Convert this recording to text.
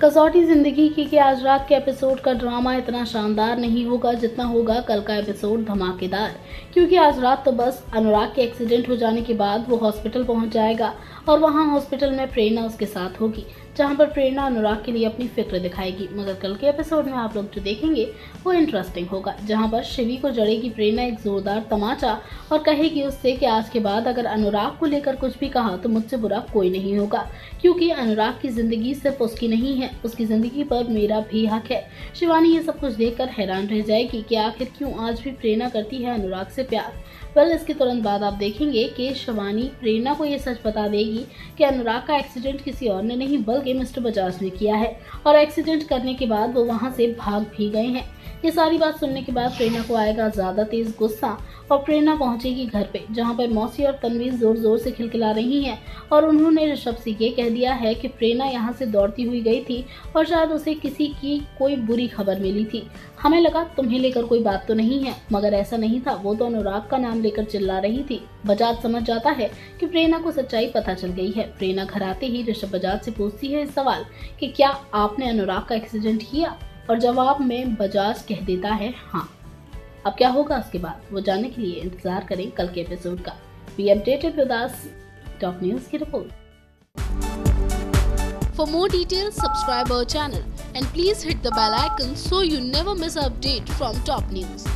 कसौटी जिंदगी की कि आज रात के एपिसोड का ड्रामा इतना शानदार नहीं होगा जितना होगा कल का एपिसोड धमाकेदार, क्योंकि आज रात तो बस अनुराग के एक्सीडेंट हो जाने के बाद वो हॉस्पिटल पहुंच जाएगा और वहां हॉस्पिटल में प्रेरणा उसके साथ होगी, जहां पर प्रेरणा अनुराग के लिए अपनी फिक्र दिखाएगी। मगर कल के एपिसोड में आप लोग जो देखेंगे वो इंटरेस्टिंग होगा, जहां पर शिवी को जड़ेगी प्रेरणा एक जोरदार तमाचा और कहेगी उससे कि आज के बाद अगर अनुराग को लेकर कुछ भी कहा तो मुझसे बुरा कोई नहीं होगा, क्योंकि अनुराग की ज़िंदगी सिर्फ उसकी नहीं है, उसकी ज़िंदगी पर मेरा भी हक है। शिवानी ये सब कुछ देखकर हैरान रह जाएगी कि आखिर क्यों आज भी प्रेरणा करती है अनुराग से प्यार। पर इसके तुरंत बाद आप देखेंगे कि शिवानी प्रेरणा को ये सच बता देगी कि अनुराग का एक्सीडेंट किसी और ने नहीं बल्कि मिस्टर बजाज ने किया है और एक्सीडेंट करने के बाद वो वहाँ से भाग भी गए हैं। ये सारी बात सुनने के बाद प्रेरणा को आएगा ज़्यादा तेज़ गुस्सा और प्रेरणा पहुँचेगी घर पे, जहाँ पर मौसी और तन्वी ज़ोर ज़ोर से खिलखिला रही हैं और उन्होंने ऋषभ से ये कह दिया है कि प्रेरणा यहाँ से दौड़ती हुई गई थी और शायद उसे किसी की कोई बुरी खबर मिली थी। हमें लगा तुम्हें लेकर कोई बात तो नहीं है, मगर ऐसा नहीं था, वो तो अनुराग का नाम लेकर चिल्ला रही थी। बजाज समझ जाता है कि प्रेरणा को सच्चाई पता चल गई है। प्रेरणा घर आते ही ऋषभ बजाज से पूछती है सवाल कि क्या आपने अनुराग का एक्सीडेंट किया, और जवाब में बजाज कह देता है हाँ। अब क्या होगा उसके बाद वो जानने के लिए इंतजार करें कल के एपिसोड का। Be updated with us, top news की रिपोर्ट। For more details subscribe our channel and please hit the bell icon so you never miss a update from top news.